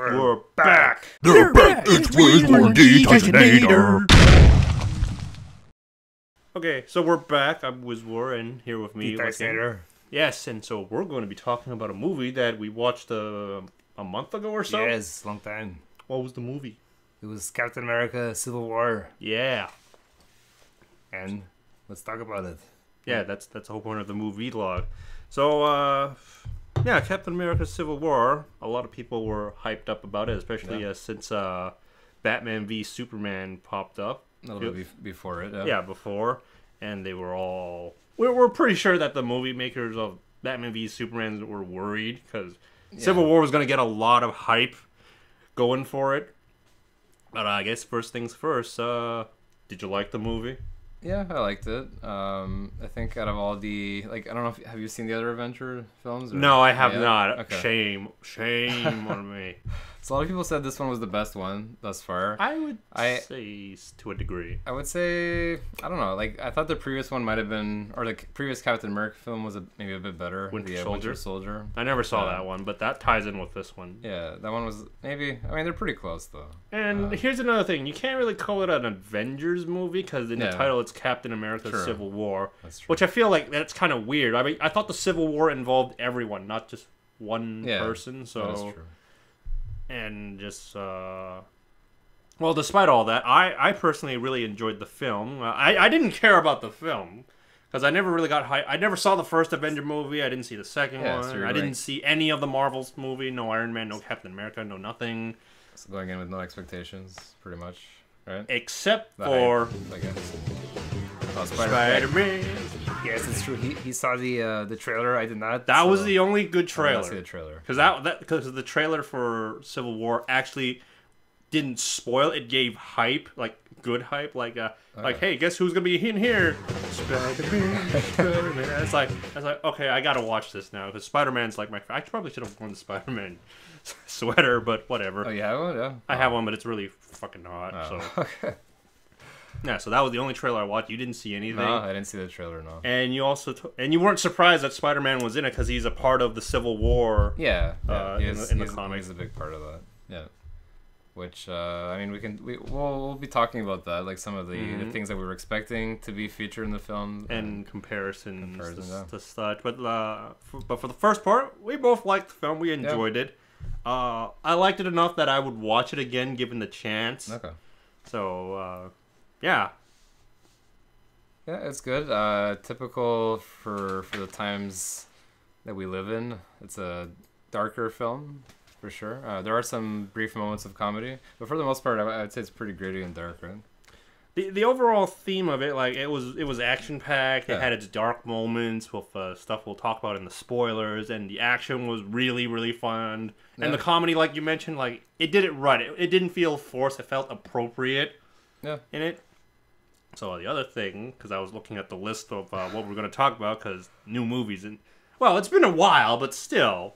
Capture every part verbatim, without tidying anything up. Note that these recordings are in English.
We're, We're back. back. They're back. back. It's Wiz Warren, Dtysonator. Okay, so we're back. I'm Wiz Warren, here with me. Dtysonator. Yes, and so we're going to be talking about a movie that we watched a, a month ago or so. Yes, long time. What was the movie? It was Captain America: Civil War. Yeah. And let's talk about it. Yeah, that's that's the whole point of the movie log. So, uh... yeah, Captain America: Civil War. A lot of people were hyped up about it, especially yeah. uh, since uh, Batman v Superman popped up. A little bit be before it. Yeah. yeah, before. And they were all... We're, we're pretty sure that the movie makers of Batman v Superman were worried, because yeah. Civil War was going to get a lot of hype going for it. But uh, I guess first things first, uh, did you like the movie? Yeah, I liked it. Um, I think out of all the... like, I don't know if... Have you seen the other Avenger films? Or no, I have yeah? not. Okay. Shame. Shame on me. So a lot of people said this one was the best one thus far. I would I, say to a degree. I would say... I don't know. Like, I thought the previous one might have been... Or the previous Captain America film was a, maybe a bit better. Winter yeah, Soldier. Winter Soldier. I never saw uh, that one, but that ties in with this one. Yeah, that one was maybe... I mean, they're pretty close, though. And um, here's another thing. You can't really call it an Avengers movie, because in yeah. the title it's Captain America true. Civil War, which I feel like that's kind of weird. I mean, I thought the Civil War involved everyone, not just one yeah, person. So, that is true. And just uh, well, despite all that, I I personally really enjoyed the film. I I didn't care about the film because I never really got high. I never saw the first Avenger movie. I didn't see the second yeah, one. So I right. didn't see any of the Marvels movie. No Iron Man. No Captain America. No nothing. So going in with no expectations, pretty much. Right? Except the for hype, I guess. Oh, Spider-Man. Spider-Man. Yes, it's true. He, he saw the uh, the trailer. I did not. That so. was the only good trailer. I did not see the trailer because that that because the trailer for Civil War actually didn't spoil. It gave hype, like good hype, like uh, okay. like hey, guess who's gonna be in here? Spider-Man. Spider-Man. It's like I was like, okay, I gotta watch this now because Spider-Man's like my. I probably should have worn the Spider-Man sweater, but whatever. Oh, you have one? Yeah. I have one, but it's really fucking hot. Oh. So. Okay. Yeah, so that was the only trailer I watched. You didn't see anything. No, I didn't see the trailer, no. And you also t and you weren't surprised that Spider-Man was in it because he's a part of the Civil War. Yeah, yeah. Uh, he is, in the, in the comics, he's a big part of that. Yeah, which uh, I mean, we can we we'll, we'll be talking about that, like some of the, mm-hmm. the things that we were expecting to be featured in the film and, and comparisons, comparisons to, yeah. to such. But uh, for, but for the first part, we both liked the film. We enjoyed yeah. it. Uh, I liked it enough that I would watch it again given the chance. Okay. So, uh, yeah. Yeah, it's good. Uh, typical for for the times that we live in. It's a darker film, for sure. Uh, there are some brief moments of comedy, but for the most part, I, I'd say it's pretty gritty and dark, right? The the overall theme of it, like it was it was action packed. Yeah. It had its dark moments with uh, stuff we'll talk about in the spoilers, and the action was really really fun. Yeah. And the comedy, like you mentioned, like it did it right. It, it didn't feel forced. It felt appropriate. Yeah. In it. So uh, the other thing, because I was looking at the list of uh, what we're going to talk about, because new movies and well, it's been a while, but still,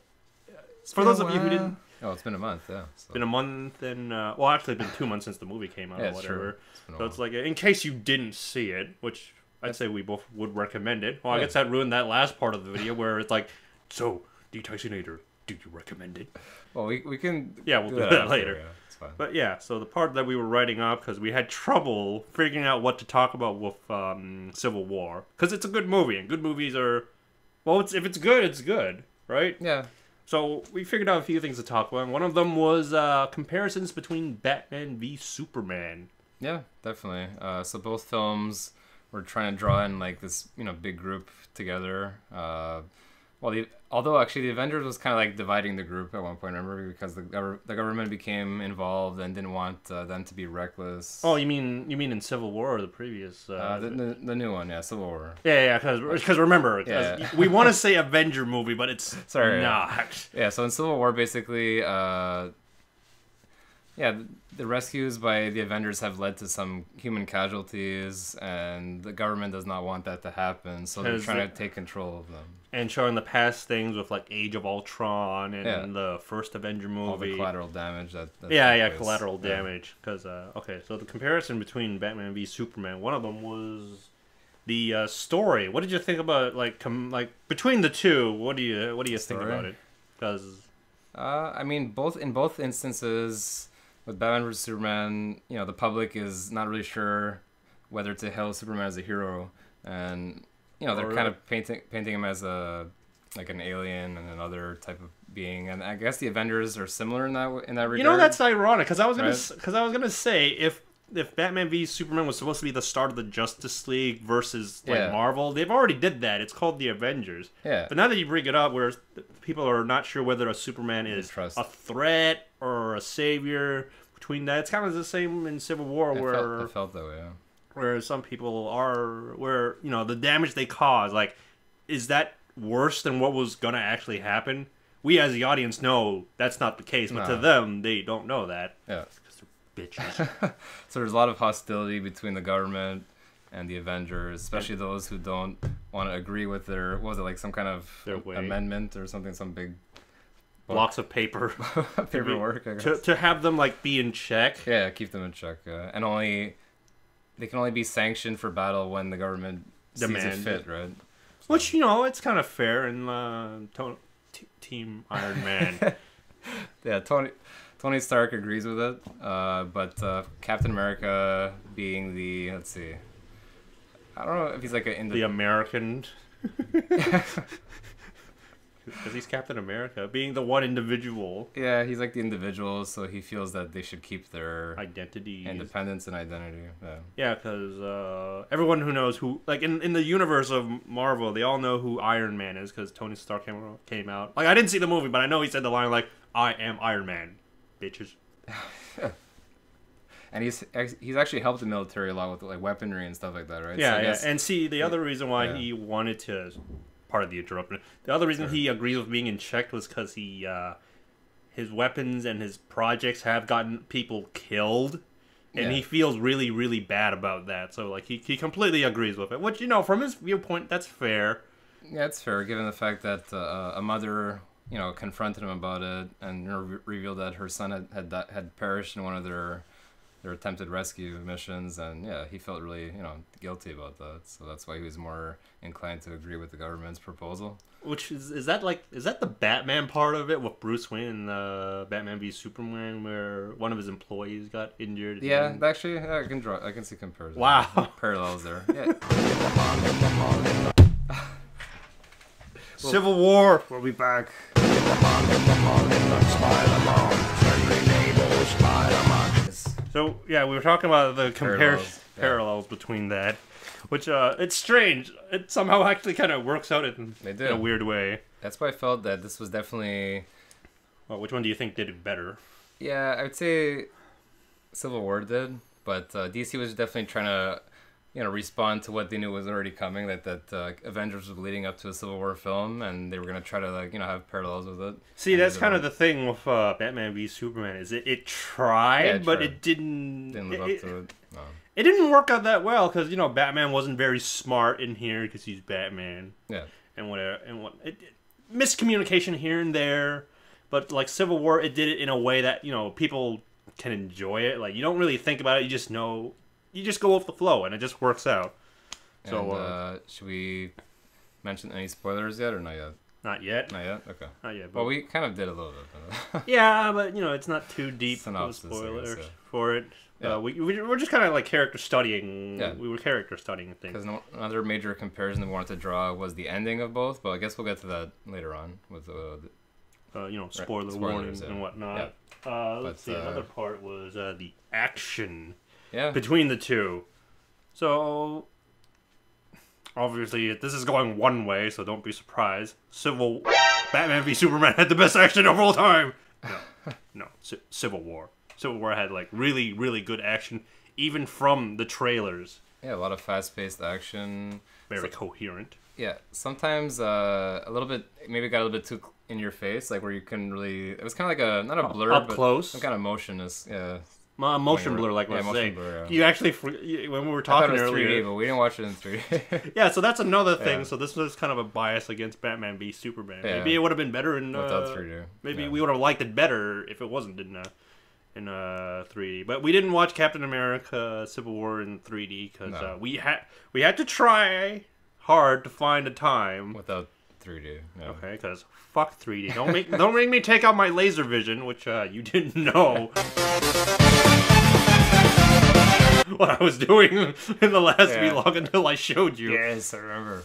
it's for those of you who didn't. Oh, it's been a month, yeah. It's so. been a month and... Uh, well, actually, it's been two months since the movie came out yeah, or whatever. It's so it's like, in case you didn't see it, which I'd say we both would recommend it. Well, I yeah. guess that ruined that last part of the video where it's like, so, Dtysonator, do you recommend it? Well, we, we can... Yeah, we'll do, do that, that later. Yeah, it's fine. But yeah, so the part that we were writing up, because we had trouble figuring out what to talk about with um, Civil War. Because it's a good movie, and good movies are... Well, it's if it's good, it's good, right? Yeah. So we figured out a few things to talk about. One of them was uh, comparisons between Batman v Superman. Yeah, definitely. Uh, so both films were trying to draw in like this, you know, big group together. Uh, well, the, although actually the Avengers was kind of like dividing the group at one point. Remember, because the, gov the government became involved and didn't want uh, them to be reckless. Oh, you mean you mean in Civil War or the previous? Uh, uh, the, the the new one, yeah, Civil War. Yeah, yeah, because because remember, cause yeah. we want to say Avenger movie, but it's sorry, not. Yeah. yeah, so in Civil War, basically, uh, yeah, the rescues by the Avengers have led to some human casualties, and the government does not want that to happen, so they're trying to take control of them. And showing the past things with like Age of Ultron and yeah. the first Avenger movie. All the collateral damage. That, that yeah, yeah, place. collateral yeah. damage. Because uh, okay, so the comparison between Batman v Superman, one of them was the uh, story. What did you think about like com like between the two? What do you what do you story? think about it? Because Uh, I mean, both in both instances, with Batman versus Superman, you know, the public is not really sure whether to hail Superman as a hero, and you know, they're or, kind of painting painting him as a like an alien and another type of being. And I guess the Avengers are similar in that in that regard. You know, that's ironic, because I was gonna because right? I was gonna say if. If Batman v Superman was supposed to be the start of the Justice League versus like yeah. Marvel, they've already did that. It's called the Avengers. Yeah. But now that you bring it up, where people are not sure whether a Superman is Trust. a threat or a savior, between that, it's kind of the same in Civil War, it where felt, it felt that way. Yeah. Where some people are, where you know the damage they cause, like, is that worse than what was gonna actually happen? We as the audience know that's not the case, but no. to them, they don't know that. Yeah. Bitches. So there's a lot of hostility between the government and the Avengers, especially those who don't want to agree with their, what was it, like some kind of their amendment or something, some big book. Blocks of paper. Paperwork, I guess. To, to have them, like, be in check. Yeah, keep them in check. Uh, and only, they can only be sanctioned for battle when the government Demand. sees it fit, right? So. Which, you know, it's kind of fair in uh, to t Team Iron Man. Yeah, Tony... Tony Stark agrees with it, uh, but uh, Captain America being the, let's see, I don't know if he's like an... The American. Because he's Captain America, being the one individual. Yeah, he's like the individual, so he feels that they should keep their... Identity. Independence and identity. Yeah, because yeah, uh, everyone who knows who, like in, in the universe of Marvel, they all know who Iron Man is, because Tony Stark came, came out. Like, I didn't see the movie, but I know he said the line like, I am Iron Man. Bitches. And he's he's actually helped the military a lot with like weaponry and stuff like that, right? Yeah, so I yeah. Guess, and see, the other reason why yeah. he wanted to, part of the interruption, the other reason sure. he agrees with being in check was because he, uh, his weapons and his projects have gotten people killed, and yeah. he feels really, really bad about that. So like he he completely agrees with it, which, you know, from his viewpoint, that's fair. Yeah, it's fair given the fact that uh, a mother, you know, confronted him about it and re revealed that her son had had, that, had perished in one of their their attempted rescue missions, and yeah, he felt really, you know, guilty about that. So that's why he was more inclined to agree with the government's proposal. Which is is that like is that the Batman part of it with Bruce Wayne and uh, Batman v Superman, where one of his employees got injured? Yeah, and... actually, yeah, I can draw. I can see comparisons. Wow, parallels there. Yeah. Civil War. We'll be back. So yeah, we were talking about the comparison parallels, yeah. parallels between that, which uh, it's strange. It somehow actually kind of works out in, in a weird way. That's why I felt that this was definitely. Well, which one do you think did it better? Yeah, I would say Civil War did, but uh, D C was definitely trying to. You know, respond to what they knew was already coming, that that uh, Avengers was leading up to a Civil War film, and they were going to try to, like, you know, have parallels with it. See, that's kind of the thing with uh, Batman v Superman, is it, it tried, yeah, it but tried. it didn't... Didn't live it, up to it. No. It didn't work out that well, because, you know, Batman wasn't very smart in here, because he's Batman. Yeah. And whatever. And what, it, it, miscommunication here and there, but, like, Civil War, it did it in a way that, you know, people can enjoy it. Like, you don't really think about it, you just know... You just go off the flow, and it just works out. So, and, uh, uh, should we mention any spoilers yet, or not yet? Not yet. Not yet. Okay. Not yet. But well, we kind of did a little bit. Yeah, but you know, it's not too deep Synopsis, of spoilers guess, yeah. for it. Yeah. Uh, we, we we're just kind of like character studying. Yeah. We were character studying things. Because no, another major comparison that we wanted to draw was the ending of both, but I guess we'll get to that later on with uh, the. Uh, you know, spoiler right, warnings yeah. and whatnot. Yeah. Uh, let's but, see. Uh, another part was uh, the action. Yeah. Between the two. So, obviously, this is going one way, so don't be surprised. Civil... Batman v Superman had the best action of all time! No. No. C Civil War. Civil War had, like, really, really good action, even from the trailers. Yeah, a lot of fast-paced action. Very so, coherent. Yeah. Sometimes, uh, a little bit... Maybe got a little bit too in your face, like, where you couldn't really... It was kind of like a... Not a blur, up, up but... close. Some kind of motion is... Yeah. My motion blur, like yeah, I was saying. Blur, yeah. You actually, when we were talking I it was earlier, three D, but we didn't watch it in three D. Yeah, so that's another thing. Yeah. So this was kind of a bias against Batman v Superman. Yeah. Maybe it would have been better in uh, three D. Maybe yeah. we would have liked it better if it wasn't in uh, in uh, three D. But we didn't watch Captain America: Civil War in three D because no. uh, we had we had to try hard to find a time without three D. Yeah. Okay, because fuck three D. Don't make don't make me take out my laser vision, which uh, you didn't know what I was doing in the last yeah. vlog until I showed you. Yes, I remember.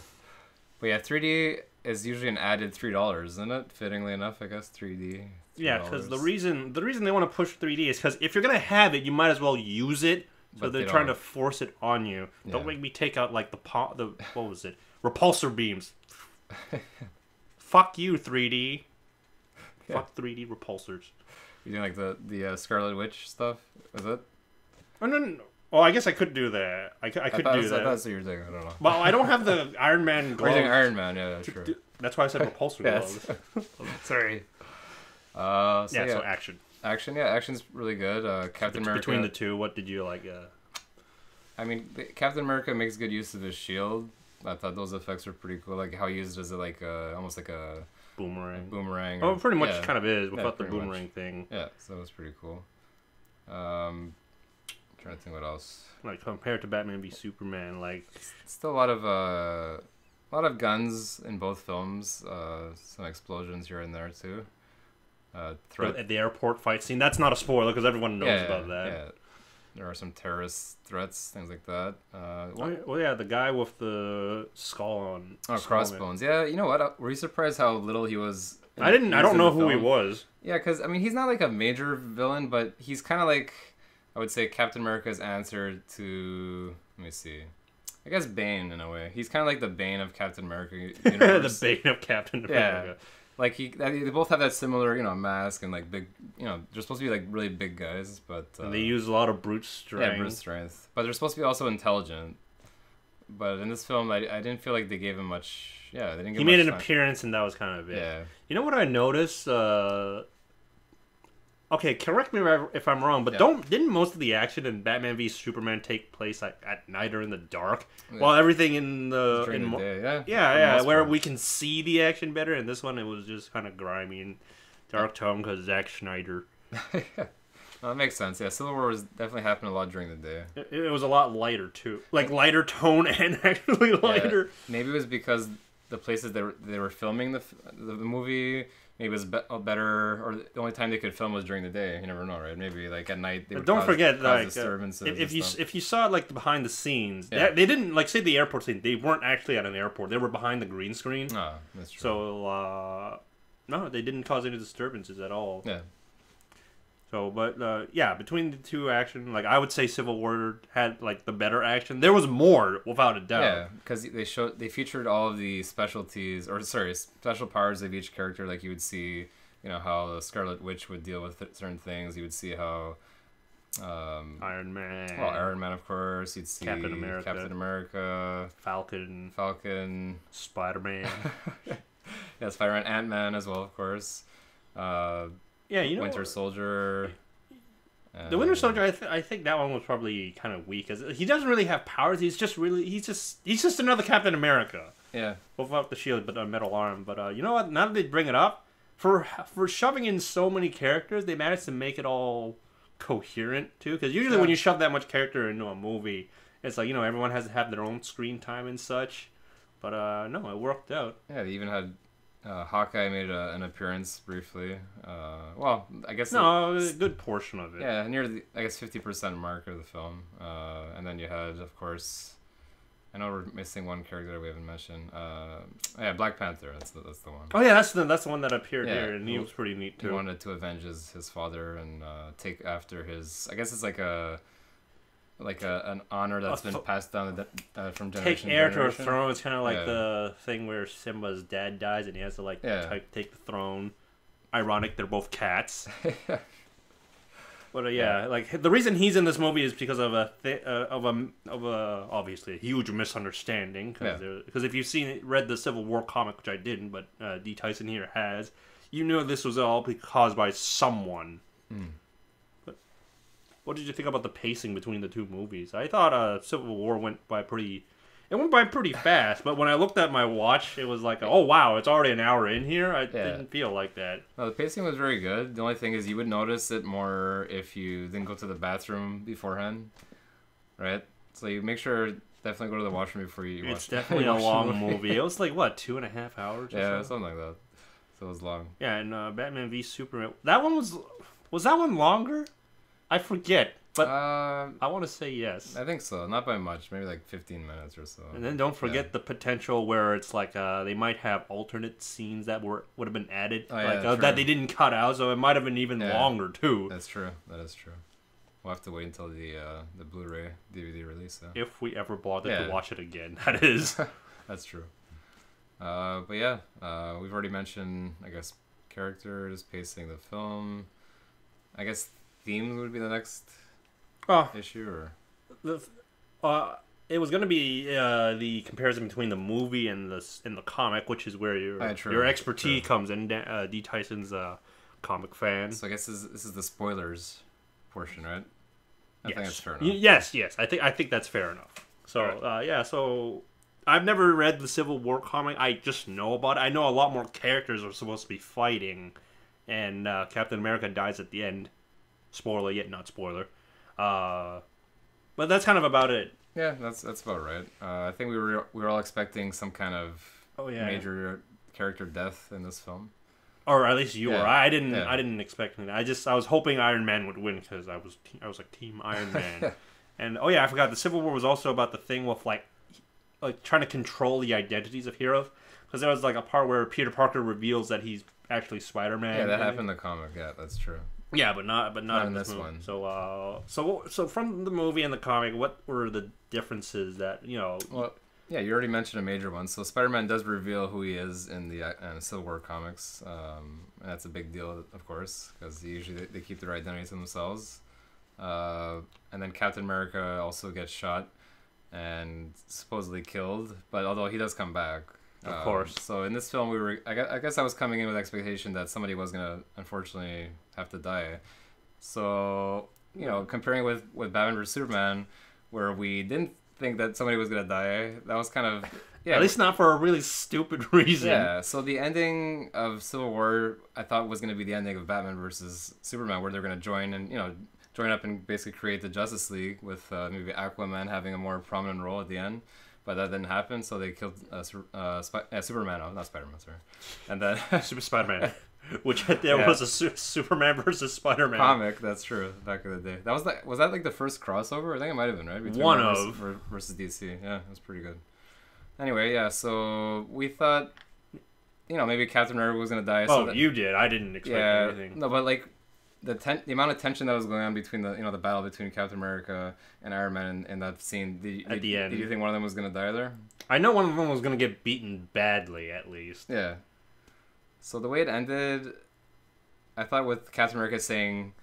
But yeah, three D is usually an added three dollars, isn't it? Fittingly enough, I guess three D. Yeah, because the reason the reason they want to push three D is because if you're gonna have it, you might as well use it. So but they're they trying to force it on you. Yeah. Don't make me take out like the po the what was it? Repulsor beams. Fuck you, three D. Yeah. Fuck three D repulsors. You doing like the the uh, Scarlet Witch stuff? Is it? Oh no, no, no. Oh, I guess I could do that. I, I could I do was, that. I thought you were doing. I don't know. Well, I don't have the Iron Man gloves. We're doing Iron Man. Yeah, that's true. That's why I said repulsor gloves. Sorry. Uh, so yeah, yeah. So action. Action, yeah, action's really good. Uh, Captain America. Between the two, what did you like? Uh... I mean, Captain America makes good use of his shield. I thought those effects were pretty cool. Like how he used it as a, like a, almost like a boomerang. A boomerang. Or, oh, pretty much yeah. kind of is without yeah, the boomerang much. Thing. Yeah, so that was pretty cool. Um, I'm trying to think what else. Like compared to Batman v Superman, like it's still a lot of uh, a lot of guns in both films. Uh, some explosions here and there too. Uh, threat at the airport fight scene. That's not a spoiler because everyone knows yeah, about that. Yeah. There are some terrorist threats, things like that. Uh, well, well, yeah, the guy with the skull on oh, skull crossbones. Man. Yeah, you know what? Were you surprised how little he was? In, I didn't. I don't know who film? he was. Yeah, because I mean, he's not like a major villain, but he's kind of like I would say Captain America's answer to. Let me see. I guess Bane in a way. He's kind of like the Bane of Captain America. Universe. The Bane of Captain America. Yeah. Like he, they both have that similar, you know, mask and like big, you know, they're supposed to be like really big guys, but uh, and they use a lot of brute strength. Yeah, brute strength. But they're supposed to be also intelligent. But in this film, I, I didn't feel like they gave him much. Yeah, they didn't. Give he much made an time. appearance, and that was kind of it. Yeah. You know what I noticed? Uh, okay, correct me if I'm wrong, but yeah. don't didn't most of the action in Batman v Superman take place like at night or in the dark? Yeah. While everything in the, in, the day, yeah, yeah, yeah where part. we can see the action better. And this one, it was just kind of grimy and dark tone because Zack Snyder. yeah. Well, that makes sense. Yeah, Civil War was definitely happened a lot during the day. It, it was a lot lighter too, like lighter tone and actually lighter. Yeah. Maybe it was because the places they were, they were filming the the movie. Maybe it was be better, or the only time they could film was during the day. You never know, right? Maybe like at night. They would don't cause, forget, cause like disturbances uh, if, if you stuff. if you saw like the behind the scenes, yeah. they, they didn't like say the airport scene. They weren't actually at an airport. They were behind the green screen. Oh, that's true. So uh, no, they didn't cause any disturbances at all. Yeah. So, but uh, yeah, between the two action, like I would say, Civil War had like the better action. There was more, without a doubt. Yeah, because they showed they featured all of the specialties, or sorry, special powers of each character. Like you would see, you know, how the Scarlet Witch would deal with th certain things. You would see how um, Iron Man, well, Iron Man, of course. You'd see Captain America, Captain America, Falcon, Falcon, Spider-Man. yeah, Spider-Man, Ant-Man as well, of course. Uh, Yeah, you know, Winter Soldier. The Winter Soldier, I, th I think that one was probably kind of weak, as he doesn't really have powers. He's just really, he's just, he's just another Captain America. Yeah, without the shield, but a metal arm. But uh, you know what? Now that they bring it up, for for shoving in so many characters, they managed to make it all coherent too. Because usually yeah. when you shove that much character into a movie, it's like you know everyone has to have their own screen time and such. But uh, no, it worked out. Yeah, they even had. Uh, Hawkeye made a, an appearance briefly. Uh, well, I guess no, it, a good portion of it. Yeah, near the I guess fifty percent mark of the film. Uh, and then you had, of course, I know we're missing one character we haven't mentioned. Uh, yeah, Black Panther. That's the, that's the one. Oh yeah, that's the that's the one that appeared yeah, here, and he was pretty neat too. He wanted to avenge his, his father and uh, take after his. I guess it's like a. Like a, an honor that's been passed down uh, from generation to generation. Take heir to a throne. It's kind of like yeah. the thing where Simba's dad dies and he has to like yeah. take the throne. Ironic, they're both cats. but uh, yeah, yeah, like the reason he's in this movie is because of a th uh, of a of a obviously a huge misunderstanding. Because yeah. if you've seen read the Civil War comic, which I didn't, but uh, D. Tyson here has, you know this was all caused by someone. Mm. What did you think about the pacing between the two movies? I thought uh, Civil War went by pretty... It went by pretty fast, but when I looked at my watch, it was like, oh, wow, it's already an hour in here. I yeah. didn't feel like that. No, the pacing was very good. The only thing is you would notice it more if you didn't go to the bathroom beforehand, right? So you make sure Definitely go to the washroom before you watch it. It's definitely a long movie. It was like, what, two and a half hours or yeah, something? Yeah, something like that. So it was long. Yeah, and uh, Batman v Superman. That one was... Was that one longer? I forget, but uh, I want to say yes. I think so. Not by much. Maybe like fifteen minutes or so. And then don't forget yeah. the potential where it's like uh, they might have alternate scenes that were would have been added. Oh, yeah, like uh, that they didn't cut out, so it might have been even yeah. longer, too. That's true. That is true. We'll have to wait until the uh, the Blu-ray D V D release. Though. If we ever bother yeah. to watch it again, that is. That's true. Uh, but yeah, uh, we've already mentioned, I guess, characters, pacing the film. I guess themes would be the next oh, issue, or the, uh, it was going to be uh, the comparison between the movie and the and the comic, which is where your yeah, true, your expertise true. comes in. Uh, D. Tyson's uh, comic fan. So I guess this, this is the spoilers portion, right? I yes. think that's fair enough. Yes, yes, I think I think that's fair enough. So right. uh, yeah, so I've never read the Civil War comic. I just know about it. I know a lot more characters are supposed to be fighting. And uh, Captain America dies at the end. Spoiler, yet not spoiler. Uh, but that's kind of about it. Yeah, that's that's about right. Uh, I think we were we were all expecting some kind of oh, yeah, major yeah. character death in this film, or at least you yeah. were. I didn't yeah. I didn't expect anything. I just I was hoping Iron Man would win because I was I was like Team Iron Man. And oh yeah, I forgot the Civil War was also about the thing with like like trying to control the identities of heroes, because there was like a part where Peter Parker reveals that he's actually Spider-Man. Yeah, that happened in the comic. Yeah, that's true. Yeah, but not but not, not in this movie. one. So uh so so from the movie and the comic, what were the differences that, you know? Well, yeah, you already mentioned a major one. So Spider-Man does reveal who he is in the uh, Civil War comics. Um and that's a big deal, of course, cuz usually they keep their identities to themselves. Uh and then Captain America also gets shot and supposedly killed, but although he does come back. Of course. Um, so in this film, we were. I guess, I guess I was coming in with expectation that somebody was gonna, unfortunately, have to die. So you know, comparing with with Batman v Superman, where we didn't think that somebody was gonna die, that was kind of yeah. At least not for a really stupid reason. Yeah. So the ending of Civil War, I thought was gonna be the ending of Batman versus Superman, where they're gonna join and you know join up and basically create the Justice League with uh, maybe Aquaman having a more prominent role at the end. But that didn't happen, so they killed uh, uh, Sp uh, Superman. Oh, not Spider-Man, sorry. And then Super Spider-Man, which there yeah. was a su Superman versus Spider-Man comic. That's true. Back in the day, that was like was that like the first crossover? I think it might have been right. Between One versus, of versus D C. Yeah, it was pretty good. Anyway, yeah. So we thought, you know, maybe Captain America was gonna die. Oh, so that, you did. I didn't expect yeah, anything. No, but like. The, ten the amount of tension that was going on between the you know the battle between Captain America and Iron Man in, in that scene did, at did, the end, did you think one of them was gonna die there? I know one of them was gonna get beaten badly at least. Yeah. So the way it ended, I thought with Captain America saying,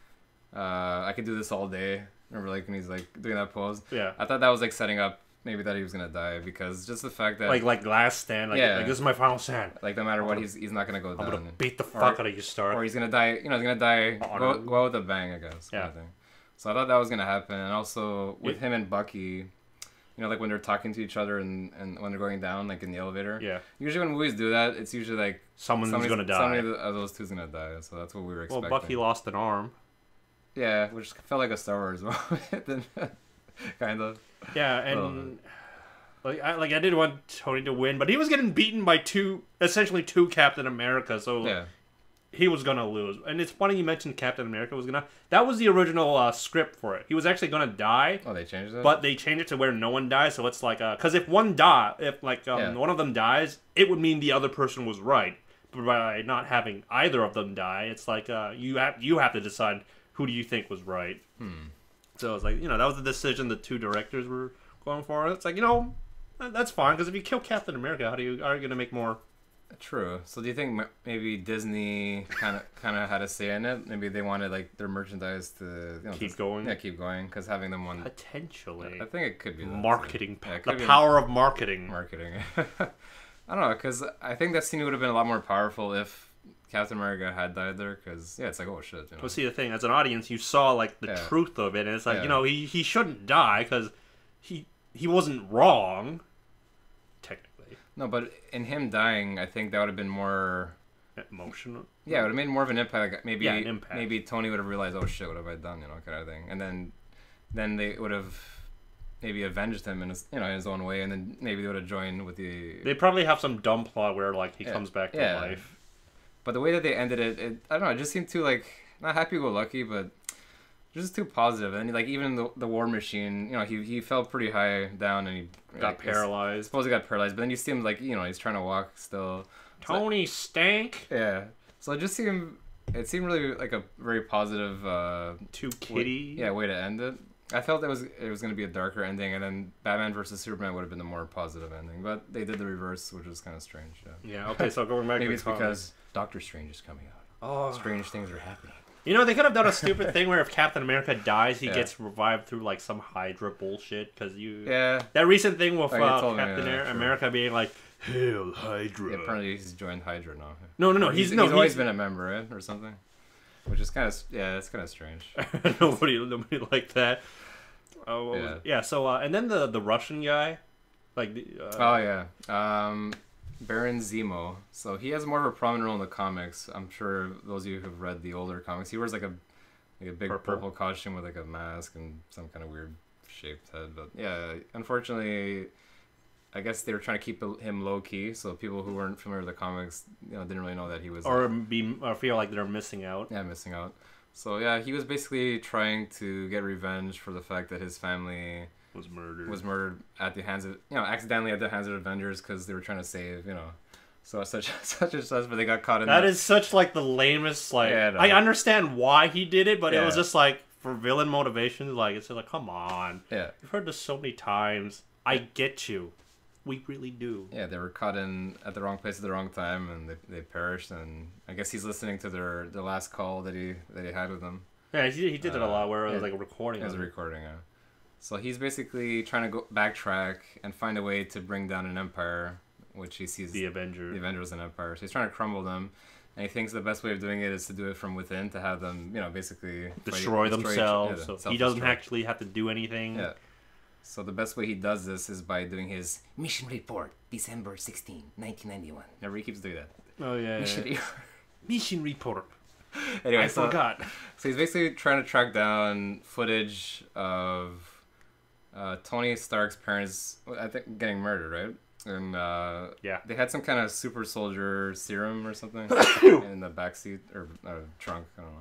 uh, "I could do this all day." Remember, like when he's like doing that pose. Yeah. I thought that was like setting up maybe that he was gonna die because just the fact that like like last stand, like, yeah, like this is my final stand. Like no matter what, he's he's not gonna go down. I'm gonna beat the fuck or, out of you, Stark. Or he's gonna die. You know, he's gonna die. Go, go out with a bang, I guess. Yeah. Kind of thing. So I thought that was gonna happen, and also with it, him and Bucky, you know, like when they're talking to each other and and when they're going down, like in the elevator. Yeah. Usually when movies do that, it's usually like someone's gonna die. Somebody of those two's gonna die. So that's what we were expecting. Well, Bucky lost an arm. Yeah, which felt like a Star Wars moment. Kind of. Yeah, and like I like I did want Tony to win, but he was getting beaten by two, essentially two Captain America, so yeah, he was gonna lose. And it's funny you mentioned Captain America was gonna. That was the original uh, script for it. He was actually gonna die. Oh, they changed it. But they changed it to where no one dies, so it's like uh, because if one die, if like um, yeah. one of them dies, it would mean the other person was right. But by not having either of them die, it's like uh, you have you have to decide who do you think was right. Hmm. So it's like, you know, that was the decision the two directors were going for. It's like, you know, that's fine, because if you kill Captain America, how do you are you going to make more? True. So do you think maybe Disney kind of kind of had a say in it? Maybe they wanted like their merchandise to you know, keep going. Yeah, keep going, because having them won potentially. I think it could be that, marketing. So. Yeah, could the be power of marketing. Marketing. I don't know, because I think that scene would have been a lot more powerful if Captain America had died there, because yeah, it's like, oh shit, you know. Well, see, the thing as an audience, you saw like the yeah. truth of it, and it's like, yeah. you know, he he shouldn't die because he he wasn't wrong technically. No, but in him dying, I think that would have been more emotional. Yeah, it would have made more of an impact. Like maybe yeah, an impact. Maybe Tony would have realized, oh shit, what have I done, you know, kind of thing, and then then they would have maybe avenged him in his, you know, in his own way, and then maybe they would have joined with the. They probably have some dumb plot where like he yeah. comes back to yeah. life. But the way that they ended it, it, I don't know, it just seemed too like not happy-go-lucky, but just too positive. And like even the the War Machine, you know, he he fell pretty high down and he got like, paralyzed. Was, supposedly got paralyzed, but then you see him like you know he's trying to walk still. Tony so, stank. Yeah. So it just seemed it seemed really like a very positive. Uh, too kitty. Way, yeah, way to end it. I felt it was it was going to be a darker ending, and then Batman versus Superman would have been the more positive ending. But they did the reverse, which was kind of strange. Yeah. yeah okay. So going back. Maybe to it's comments. Because Doctor Strange is coming out. Oh. Strange things are happening. You know, they could have done a stupid thing where if Captain America dies, he yeah. gets revived through like some Hydra bullshit. Because you. Yeah. That recent thing with like, uh, Captain me, yeah, America sure. being like. Hail Hydra. Yeah, apparently he's joined Hydra now. No, no, no. He's, he's, no, he's always he's... been a member, right? Or something. Which is kind of... Yeah, that's kind of strange. nobody nobody liked that. Oh, uh, yeah. yeah, so... Uh, and then the, the Russian guy. like the, uh, Oh, yeah. Um, Baron Zemo. So he has more of a prominent role in the comics. I'm sure those of you who've read the older comics, he wears like a, like a big purple. purple costume with like a mask and some kind of weird shaped head. But yeah, unfortunately... I guess they were trying to keep him low key, so people who weren't familiar with the comics, you know, didn't really know that he was. Or be or feel like they're missing out. Yeah, missing out. So yeah, he was basically trying to get revenge for the fact that his family was murdered. Was murdered at the hands of you know accidentally at the hands of Avengers because they were trying to save you know, so such such and such, but they got caught in. That, that. Is such like the lamest like. Yeah, no. I understand why he did it, but yeah. it was just like for villain motivations. Like it's just like come on. Yeah. You've heard this so many times. I get you. We really do. Yeah, they were caught in at the wrong place at the wrong time, and they they perished. And I guess he's listening to their the last call that he that he had with them. Yeah, he he did uh, it a lot where it was like a recording. It was a recording. Yeah. So he's basically trying to go backtrack and find a way to bring down an empire, which he sees the Avengers. The Avengers and empire. So he's trying to crumble them, and he thinks the best way of doing it is to do it from within, to have them, you know, basically destroy, fight, destroy themselves. Each, yeah, so he doesn't actually have to do anything. Yeah. So the best way he does this is by doing his mission report, December sixteenth, nineteen ninety-one. Everybody keeps doing that. Oh, yeah. Mission, yeah, yeah. Re mission report. Anyway, I so, forgot. So he's basically trying to track down footage of uh, Tony Stark's parents, I think, getting murdered, right? And uh, yeah. they had some kind of super soldier serum or something in the backseat or uh, trunk. I don't know.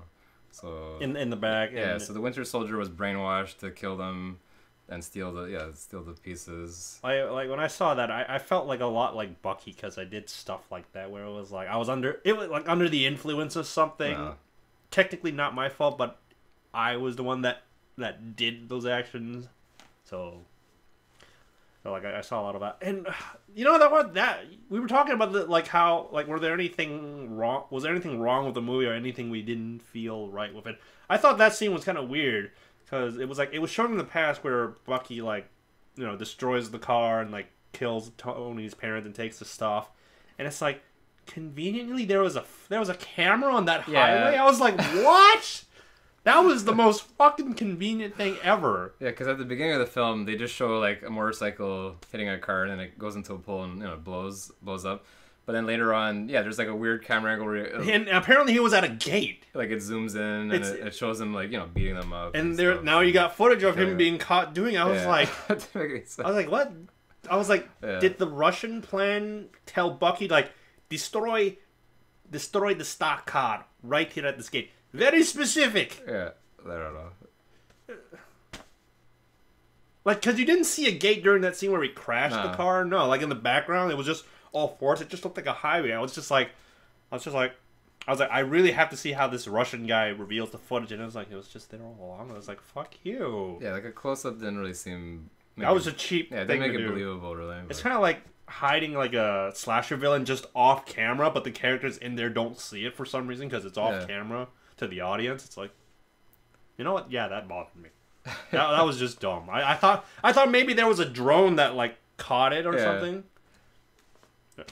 So in, in the back. Yeah, so the Winter Soldier was brainwashed to kill them. And steal the yeah, steal the pieces. I like when I saw that, I, I felt like a lot like Bucky because I did stuff like that where it was like I was under it was like under the influence of something. No. Technically not my fault, but I was the one that that did those actions. So, so like I, I saw a lot of that, and you know that what that we were talking about the, like how like were there anything wrong? Was there anything wrong with the movie or anything we didn't feel right with it? I thought that scene was kind of weird. Because it was like, it was shown in the past where Bucky, like, you know, destroys the car and, like, kills Tony's parents and takes the stuff. And it's like, conveniently, there was a there was a camera on that highway. Yeah. I was like, what? That was the most fucking convenient thing ever. Yeah, because at the beginning of the film, they just show, like, a motorcycle hitting a car and then it goes into a pole and, you know, blows, blows up. But then later on, yeah, there's like a weird camera angle. Where it, and apparently he was at a gate. Like it zooms in and it, it shows him like, you know, beating them up. And, and there now you got footage of him being caught doing it. I was yeah. like, I was like, what? I was like, yeah. did the Russian plan tell Bucky like, destroy, destroy the stock car right here at this gate? Very specific. Yeah, I don't know. Like, cause you didn't see a gate during that scene where he crashed no. the car. No, like in the background, it was just. All fours, it just looked like a highway. I was just like, I was just like, I was like, I really have to see how this Russian guy reveals the footage. And I was like, it was just there all along. I was like, fuck you. Yeah, like a close up didn't really seem. That was a cheap. Yeah, they make it believable, really. It's kind of like hiding like a slasher villain just off camera, but the characters in there don't see it for some reason because it's off camera to the audience. It's like, you know what? Yeah, that bothered me. that, that was just dumb. I, I thought, I thought maybe there was a drone that like caught it or something.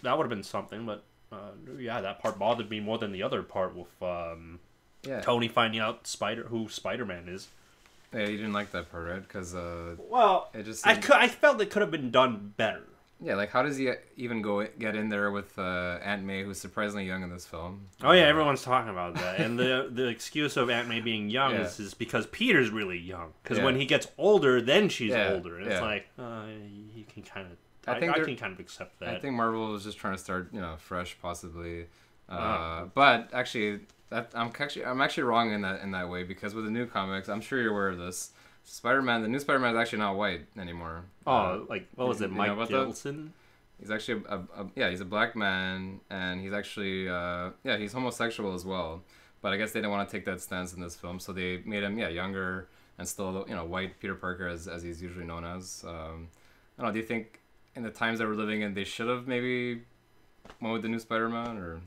That would have been something, but uh, yeah, that part bothered me more than the other part with um, yeah. Tony finding out Spider who Spider-Man is. Yeah, you didn't like that part, right? Because uh, well, it just seemed... I could, I felt it could have been done better. Yeah, like, how does he even go get in there with uh, Aunt May, who's surprisingly young in this film? Oh, yeah, uh, everyone's talking about that. And the the excuse of Aunt May being young yeah. is, is because Peter's really young. Because yeah. when he gets older, then she's yeah. older. And yeah. it's like, uh, you can kind of... I, I, think I can kind of accept that. I think Marvel was just trying to start, you know, fresh, possibly. Uh, uh-huh. But, actually, that, I'm actually I'm actually wrong in that in that way. Because with the new comics, I'm sure you're aware of this, Spider-Man, the new Spider-Man is actually not white anymore. Oh, uh, like, what was it, Mike Gilson? He's actually, a, a, yeah, he's a black man, and he's actually, uh, yeah, he's homosexual as well. But I guess they didn't want to take that stance in this film, so they made him, yeah, younger and still, you know, white Peter Parker, as, as he's usually known as. Um, I don't know, do you think in the times that we're living in, they should have maybe went with the new Spider-Man, or...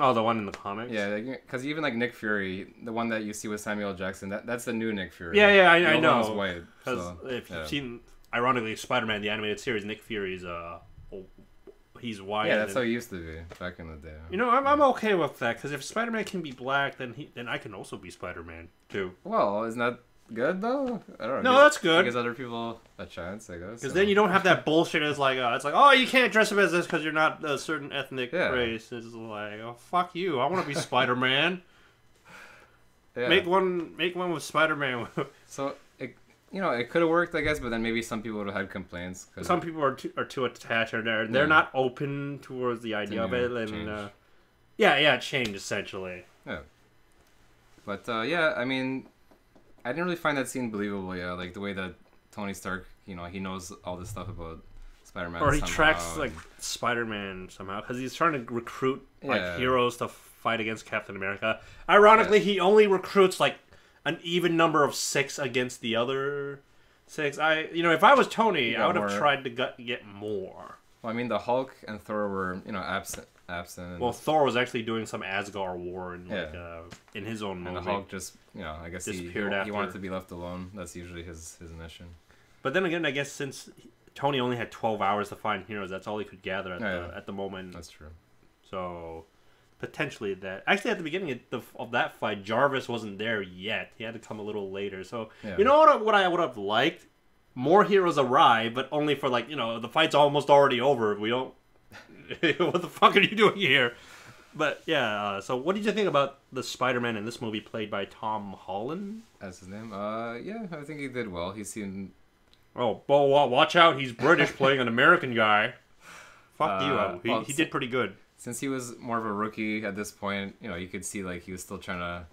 Oh, the one in the comics? Yeah, because even, like, Nick Fury, the one that you see with Samuel L. Jackson, that, that's the new Nick Fury. Yeah, yeah, I, I know. The old one was white. Because so, if you've yeah. seen, ironically, Spider-Man, the animated series, Nick Fury's, uh, he's white. Yeah, that's and, how he used to be back in the day. You know, I'm, yeah. I'm okay with that, because if Spider-Man can be black, then he, then I can also be Spider-Man, too. Well, isn't that good, though? I don't know. No, that's good. It gives other people a chance, I guess. Because so. then you don't have that bullshit as like, uh, it's like, oh, you can't dress up as this because you're not a certain ethnic yeah. race. It's like, oh, fuck you. I want to be Spider-Man. yeah. Make one make one with Spider-Man. So, it, you know, it could have worked, I guess, but then maybe some people would have had complaints. Cause some people are too, are too attached. Or they're, yeah. they're not open towards the idea of it. And, uh, yeah, yeah, change, essentially. Yeah. But, uh, yeah, I mean... I didn't really find that scene believable, yeah. Like, the way that Tony Stark, you know, he knows all this stuff about Spider-Man. Or he somehow. tracks, like, Spider-Man somehow. Because he's trying to recruit, yeah. like, heroes to fight against Captain America. Ironically, yeah. he only recruits, like, an even number of six against the other six. I, You know, if I was Tony, I would have tried to get more. Well, I mean, the Hulk and Thor were, you know, absent. Absent. Well, Thor was actually doing some Asgard war in, like, yeah. uh, in his own movie. And the Hulk just, you know, I guess he, he, after. he wanted to be left alone. That's usually his, his mission. But then again, I guess since Tony only had twelve hours to find heroes, that's all he could gather at, yeah, the, yeah. at the moment. That's true. So, potentially that... Actually, at the beginning of, the, of that fight, Jarvis wasn't there yet. He had to come a little later. So, yeah. you know what, what I would have liked? More heroes arrive, but only for, like, you know, the fight's almost already over. We don't... what the fuck are you doing here? But yeah, uh, so what did you think about the Spider-Man in this movie played by Tom Holland? That's his name. Uh, yeah, I think he did well. He seemed. Oh, well, watch out! He's British playing an American guy. Fuck uh, you! He, well, he did pretty good. Since he was more of a rookie at this point, you know, you could see like he was still trying to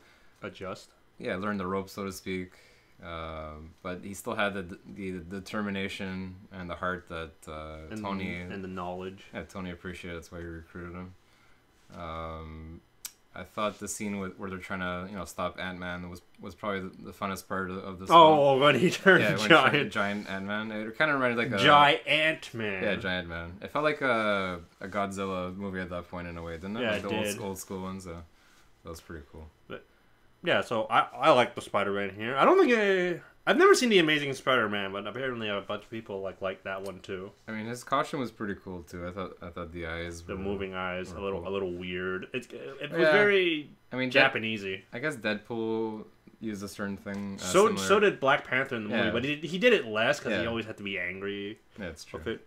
adjust. Yeah, learn the ropes, so to speak. Uh, but he still had the, the the determination and the heart that uh, and Tony the, and the knowledge. Yeah, Tony appreciated. That's why he recruited him. Um, I thought the scene with, where they're trying to you know stop Ant-Man was was probably the, the funnest part of, of this. Oh, film. when he turned yeah, when giant he turned giant Ant-Man. It kind of reminded like a giant man. Yeah, giant man. It felt like a a Godzilla movie at that point in a way, didn't it? Yeah, like the it did. Old, old school ones. Uh, that was pretty cool. But, Yeah, so I, I like the Spider-Man here. I don't think I... I've never seen The Amazing Spider-Man, but apparently a bunch of people like like that one too. I mean, his costume was pretty cool too. I thought I thought the eyes were... The moving eyes, a little cool. a little weird. It, it was yeah. very I mean, Japanesey. I guess Deadpool used a certain thing. Uh, so similar. so did Black Panther in the yeah. movie, but he, he did it less because yeah. he always had to be angry. That's true. With it.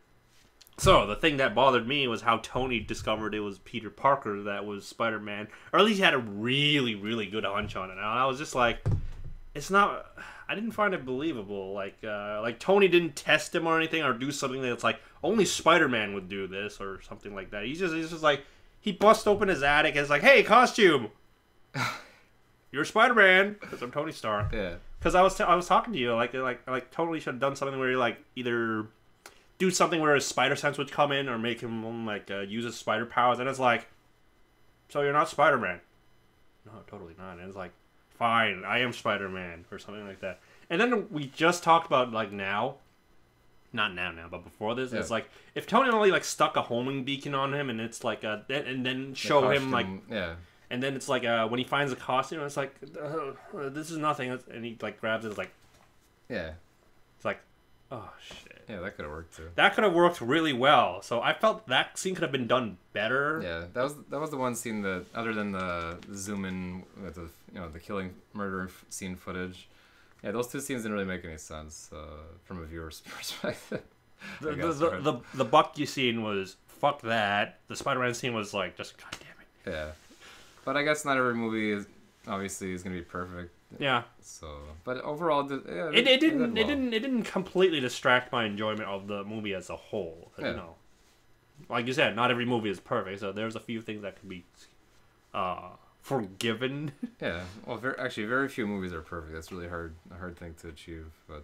So, the thing that bothered me was how Tony discovered it was Peter Parker that was Spider-Man. Or at least he had a really, really good hunch on it. And I was just like, it's not... I didn't find it believable. Like, uh, like Tony didn't test him or anything or do something that's like, only Spider-Man would do this or something like that. He's just, he's just like, he busts open his attic and is like, hey, costume! You're Spider-Man! Because I'm Tony Stark. Yeah. Because I was, t I was talking to you, like, like, like Tony should have done something where you're like, either... do something where his spider sense would come in or make him, like, uh, use his spider powers. And it's like, so you're not Spider-Man. No, totally not. And it's like, fine, I am Spider-Man or something like that. And then we just talked about, like, now. Not now, now, but before this. Yeah. It's like, if Tony only, like, stuck a homing beacon on him and it's like, a, and then show the him, like, yeah. and then it's like, uh, when he finds a costume, it's like, uh, this is nothing. And he, like, grabs it. It's like, yeah. It's like, oh, shit. Yeah, that could have worked too. That could have worked really well. So I felt that scene could have been done better. Yeah, that was that was the one scene that, other than the zoom in with the you know the killing murder scene footage, yeah, those two scenes didn't really make any sense uh, from a viewer's perspective. The, the, the, the, the Bucky scene was, fuck that. The Spider-Man scene was like, just, god damn it. Yeah. But I guess not every movie is, obviously, is going to be perfect. Yeah. So, but overall, yeah, it, it didn't, it, did well. it didn't, it didn't completely distract my enjoyment of the movie as a whole. Yeah. You know, like you said, not every movie is perfect. So there's a few things that can be, uh, forgiven. Yeah. Well, very, actually, very few movies are perfect. That's really hard, a hard thing to achieve. But,